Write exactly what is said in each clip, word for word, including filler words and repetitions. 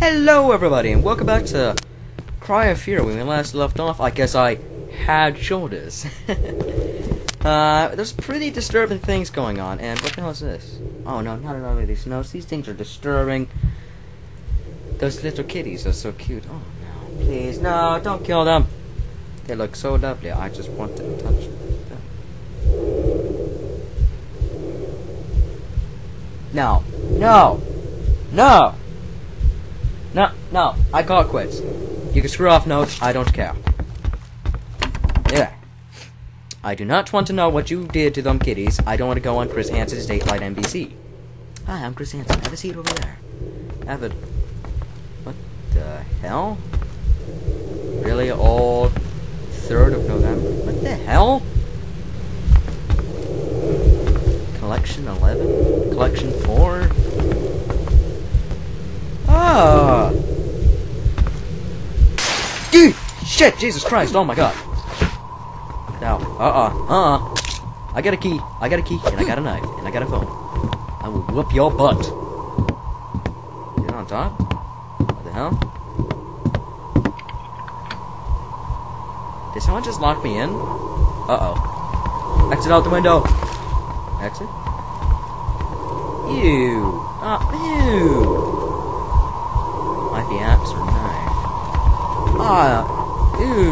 Hello everybody, and welcome back to Cry of Fear. When we last left off, I guess I had shoulders. uh, there's pretty disturbing things going on, and what the hell is this? Oh no, not another of these notes. These things are disturbing. Those little kitties are so cute. Oh no, please, no, don't kill them. They look so lovely, I just want to touch them. No, no, no! No, no, I call it quits. You can screw off notes, I don't care. Yeah. I do not want to know what you did to them kitties. I don't want to go on Chris Hansen's Dateline N B C. Hi, I'm Chris Hansen. Have a seat over there. Have a... What the hell? Really? All third of November? What the hell? Collection eleven? Collection four? Oh. Dude! Shit! Jesus Christ! Oh my God! No. Uh-uh. Uh-uh. I got a key. I got a key, and I got a knife, and I got a phone. I will whoop your butt. Get on top? What the hell? Did someone just lock me in? Uh-oh. Exit out the window. Exit? Ew. Uh, ew. The axe or knife. Ah, ew,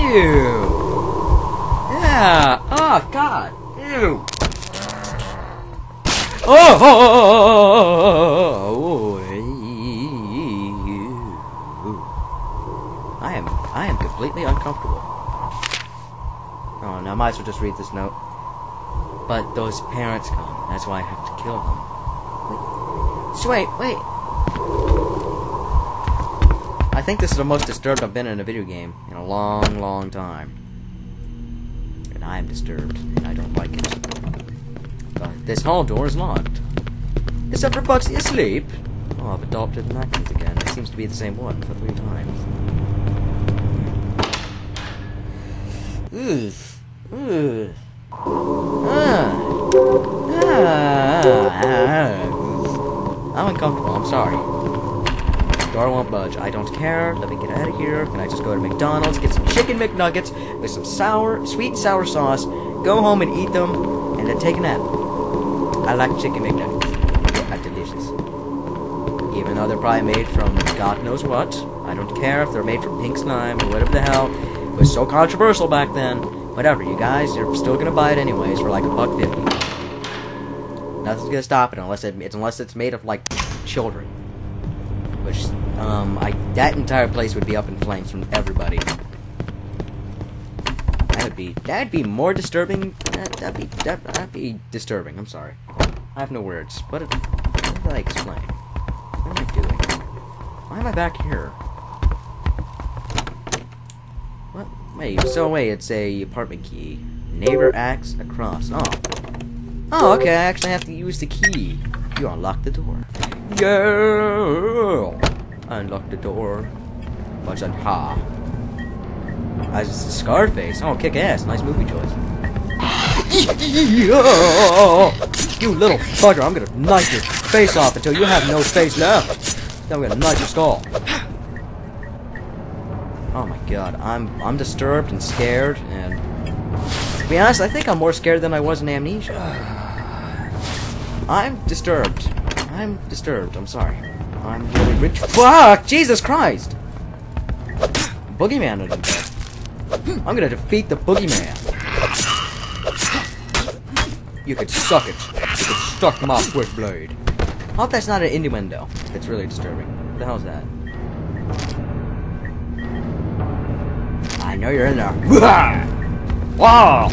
ew, yeah, oh God, ew. Oh, oh, oh, oh, oh, oh, oh, oh, I am, I am completely uncomfortable. Oh no, I might as well just read this note. But those parents come. That's why I have to kill them. Wait, so wait, wait. I think this is the most disturbed I've been in a video game in a long, long time. And I am disturbed, and I don't like it. But this hall door is locked. Is everybody asleep? Oh, I've adopted Mackins again. It seems to be the same one for three times. Oof. Oof. Ah. Ah. I'm uncomfortable, I'm sorry. Door won't budge. I don't care. Let me get out of here. Can I just go to McDonald's, get some chicken McNuggets with some sour, sweet sour sauce, go home and eat them, and then take a nap? I like chicken McNuggets. They are delicious. Even though they're probably made from God knows what. I don't care if they're made from pink slime or whatever the hell. It was so controversial back then. Whatever, you guys, you're still gonna buy it anyways for like a buck fifty. Nothing's gonna stop it unless it, unless it's made of like children. Which, um, I, that entire place would be up in flames from everybody. That would be, that'd be more disturbing, that, that'd be, that, that'd be disturbing, I'm sorry. I have no words. What, it, what did I explain? What am I doing? Why am I back here? What, wait, so wait, it's a apartment key. Neighbor acts across, oh. Oh, okay, I actually have to use the key. You unlock the door. Yeah! Unlock the door. Watch on ha. As it's Scarface. Oh, kick ass. Nice movie choice. You little fucker, I'm gonna knife your face off until you have no face left. Then I'm gonna knife your skull. Oh my God, I'm I'm disturbed and scared, and to be honest, I think I'm more scared than I was in Amnesia. I'm disturbed. I'm disturbed, I'm sorry. I'm really rich. Fuck! Jesus Christ! Boogeyman is in there. I'm gonna defeat the boogeyman. You could suck it. You could suck my switchblade. I hope that's not an innuendo. It's really disturbing. What the hell is that? I know you're in there. Wow!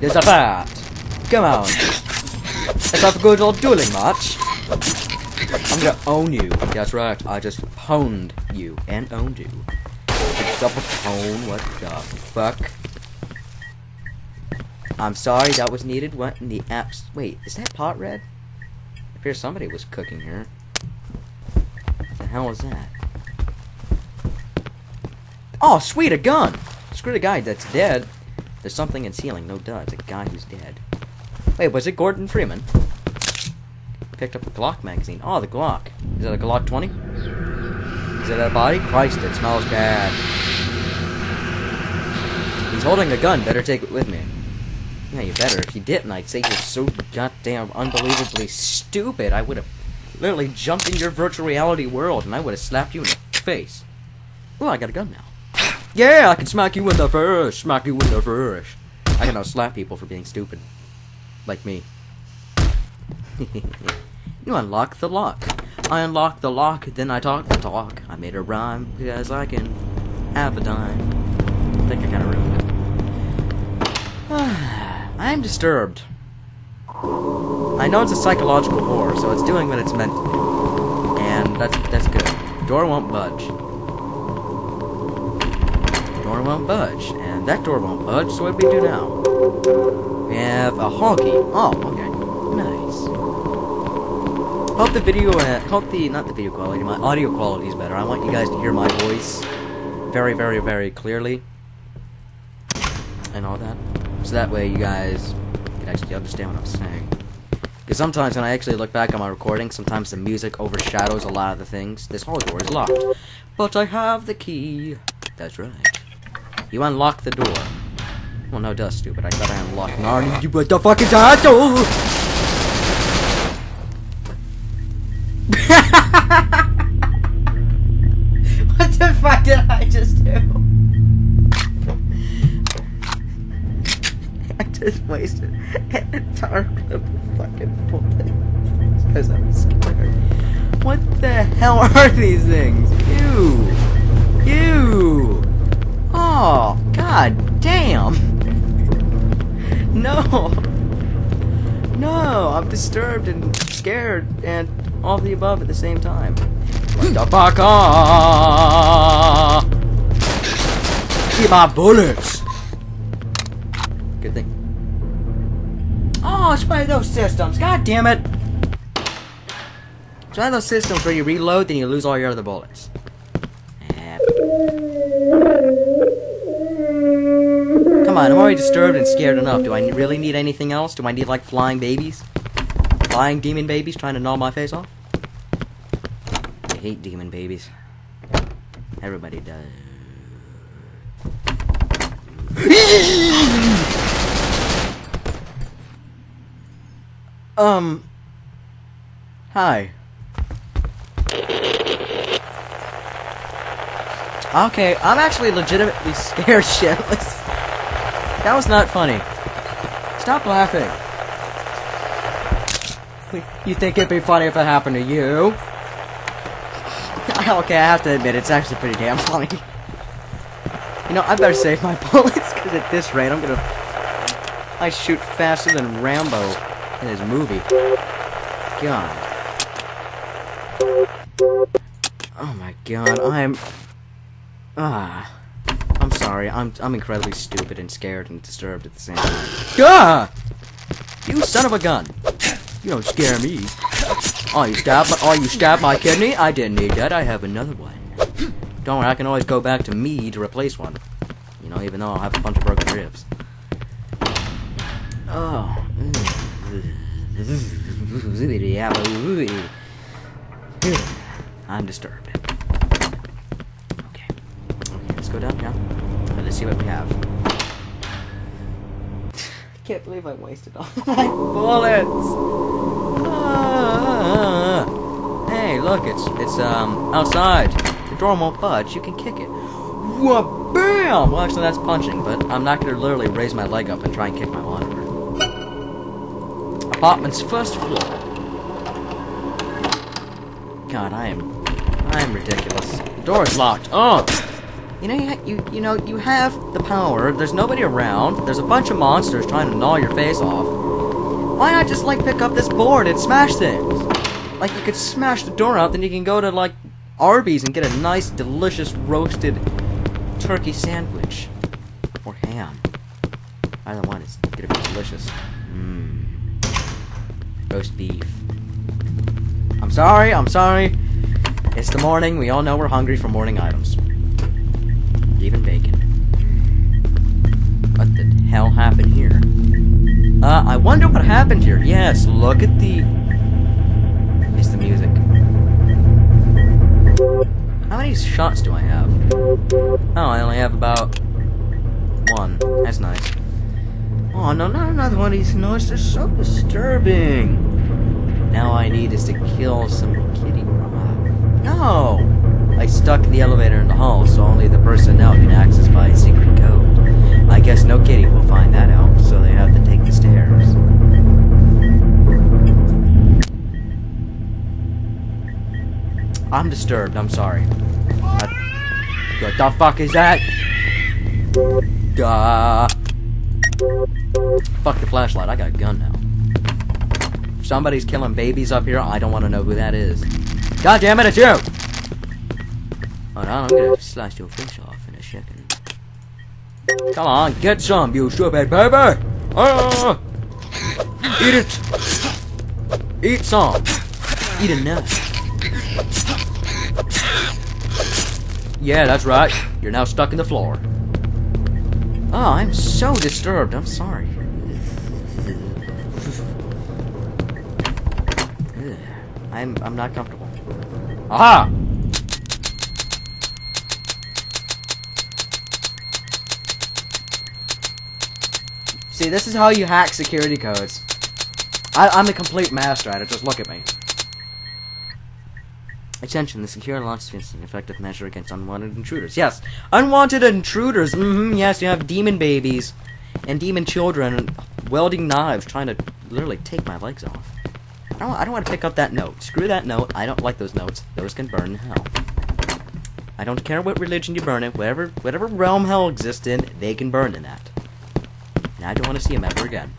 There's a bat! Come on! Let's have a good old dueling match. I'm gonna own you. That's right. I just pwned you and owned you. Double pwn. What the fuck? I'm sorry that was needed. What in the apps? Wait, is that pot red? I fear somebody was cooking here. What the hell is that? Oh, sweet, a gun. Screw the guy that's dead. There's something in ceiling. No duh. It's a guy who's dead. Wait, was it Gordon Freeman? picked up a Glock magazine. Oh, the Glock. Is that a Glock twenty? Is that a body? Christ, it smells bad. He's holding a gun. Better take it with me. Yeah, you better. If you didn't, I'd say you're so goddamn unbelievably stupid. I would have literally jumped in your virtual reality world, and I would have slapped you in the face. Oh, I got a gun now. Yeah, I can smack you in the face. Smack you in the face. I can now slap people for being stupid. Like me. You unlock the lock. I unlock the lock, then I talk the talk. I made a rhyme because I can have a dime. I think I kind of ruined it. I'm disturbed. I know it's a psychological horror, so it's doing what it's meant to do. And that's, that's good. Door won't budge. Door won't budge. And that door won't budge, so what do we do now? We have a honky. Oh, okay. Nice. Hope the video, uh, hope the, not the video quality, my audio quality is better. I want you guys to hear my voice very, very, very clearly. And all that. So that way you guys can actually understand what I'm saying. Because sometimes when I actually look back on my recording, sometimes the music overshadows a lot of the things. This whole door is locked. But I have the key. That's right. You unlock the door. Well, no, duh, stupid. I thought I unlocked. Narnia, you what the fuck is that? Oh! What the fuck did I just do? I just wasted an entire clip of fucking bullets because I was scared. What the hell are these things? Ew! Ew! Oh, god damn! No! No, I'm disturbed and scared and all of the above at the same time. What the fuck? Ah! Get my bullets! Good thing. Oh, it's one of those systems. God damn it! It's one of those systems where you reload, then you lose all your other bullets. Eh. Come on, I'm already disturbed and scared enough. Do I really need anything else? Do I need, like, flying babies? Flying demon babies trying to gnaw my face off? I hate demon babies. Everybody does. um. Hi. Okay, I'm actually legitimately scared shitless. That was not funny. Stop laughing. You think it'd be funny if it happened to you? Okay, I have to admit, it's actually pretty damn funny. You know, I better save my bullets, because at this rate, I'm gonna... I shoot faster than Rambo in his movie. God. Oh my god, I'm... Ah. I'm sorry, I'm, I'm incredibly stupid and scared and disturbed at the same time. Ah! You son of a gun! You don't scare me. Oh, you stabbed my, oh, you stabbed my kidney? I didn't need that. I have another one. Don't worry, I can always go back to me to replace one. You know, even though I'll have a bunch of broken ribs. Oh. I'm disturbed. Okay. Okay, let's go down now. Right, let's see what we have. I can't believe I wasted all my bullets. Ah. Hey, look, it's it's um outside. The door won't budge. You can kick it. Wha bam! Well, actually, that's punching, but I'm not gonna literally raise my leg up and try and kick my monitor. Apartment's first floor. God, I am I am ridiculous. The door is locked. Oh. You know, you, ha you you know, you have the power, there's nobody around, there's a bunch of monsters trying to gnaw your face off. Why not just, like, pick up this board and smash things? Like, you could smash the door out, then you can go to, like, Arby's and get a nice, delicious, roasted turkey sandwich. Or ham. Either one is gonna be delicious. Mmm. Roast beef. I'm sorry, I'm sorry. It's the morning, we all know we're hungry for morning items. Even bacon. What the hell happened here? Uh, I wonder what happened here. Yes, look at the... many shots do I have? Oh, I only have about one. That's nice. Oh, no, not another one of these noises. They're so disturbing. Now I need is to kill some kitty. No! I stuck the elevator in the hall, so only the personnel can access by secret code. I guess no kitty will find that out, so they have to take the stairs. I'm disturbed, I'm sorry. What the fuck is that? Duh. Fuck the flashlight, I got a gun now. If somebody's killing babies up here, I don't want to know who that is. God damn it, it's you! Hold on, I'm gonna slice your face off in a second. Come on, get some, you stupid baby! Ah! Eat it! Eat some! Eat a nut. Yeah, that's right. You're now stuck in the floor. Oh, I'm so disturbed. I'm sorry. I'm I'm not comfortable. Aha! See, this is how you hack security codes. I, I'm a complete master at it. Just look at me. Attention, the secure launch is an effective measure against unwanted intruders. Yes, unwanted intruders! Mm-hmm, yes, you have demon babies and demon children welding knives trying to literally take my legs off. I don't, I don't want to pick up that note. Screw that note. I don't like those notes. Those can burn in hell. I don't care what religion you burn in. Whatever, whatever realm hell exists in, they can burn in that. And I don't want to see them ever again.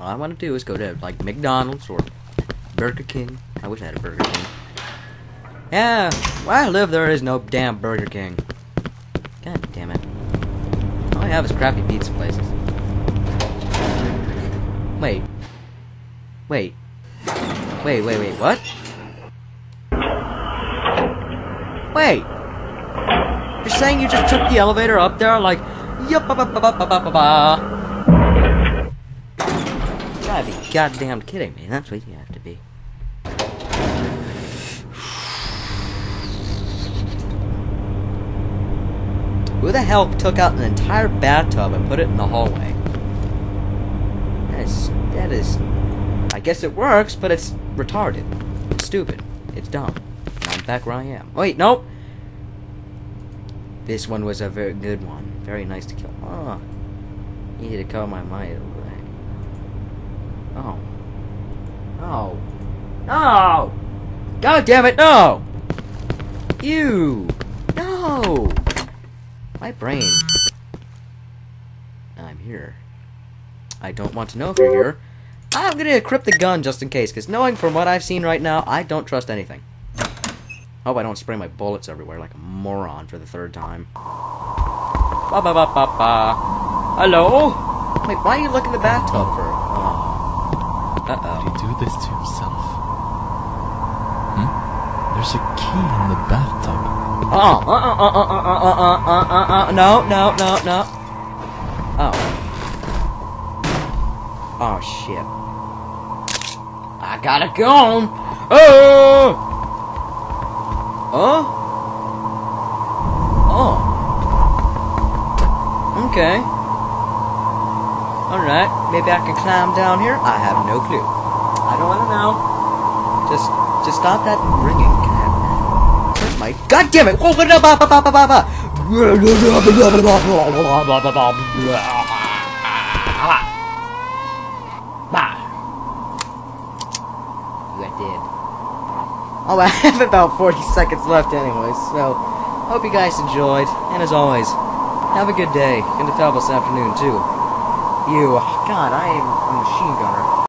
All I want to do is go to, like, McDonald's or Burger King. I wish I had a Burger King. Yeah, where I live there is no damn Burger King. God damn it. All I have is crappy pizza places. Wait. Wait. Wait, wait, wait, what? Wait! You're saying you just took the elevator up there like... Yup, ba ba ba ba ba ba ba. You gotta be goddamn kidding me, that's what you have to be. Who the hell took out an entire bathtub and put it in the hallway? That is... That is... I guess it works, but it's retarded. It's stupid. It's dumb. I'm back where I am. Wait, nope! This one was a very good one. Very nice to kill. Oh. You need to cover my mind. Oh. Oh. No! God damn it, no! Ew! No! My brain. I'm here. I don't want to know if you're here. I'm gonna equip the gun just in case, because knowing from what I've seen right now, I don't trust anything. Hope I don't spray my bullets everywhere like a moron for the third time. Ba ba ba ba ba. Hello? Wait, why do you look in the bathtub for? Oh. Uh oh. Did he do this to himself? Hmm? There's a key in the bathtub. Oh, uh, uh, uh, uh, uh, uh, uh, uh, uh, no, no, no, no. Oh. Oh, shit. I gotta go. Oh! Oh? Oh. Okay. Alright, maybe I can climb down here? I have no clue. I don't wanna know. Just, just stop that ringing. My god damn it! I did. Oh, I have about forty seconds left anyway, so hope you guys enjoyed, and as always, have a good day, and a fabulous afternoon too. You, god, I am a machine gunner.